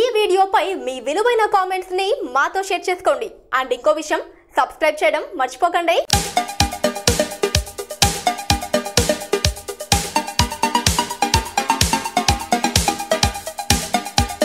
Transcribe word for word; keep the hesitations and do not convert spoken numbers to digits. ఈ వీడియోపై మీ విలువైన కామెంట్స్ ని మాతో షేర్ చేసుకోండి. అండ్ ఇంకో విషయం, సబ్స్క్రైబ్ చేయడం మర్చిపోకండి.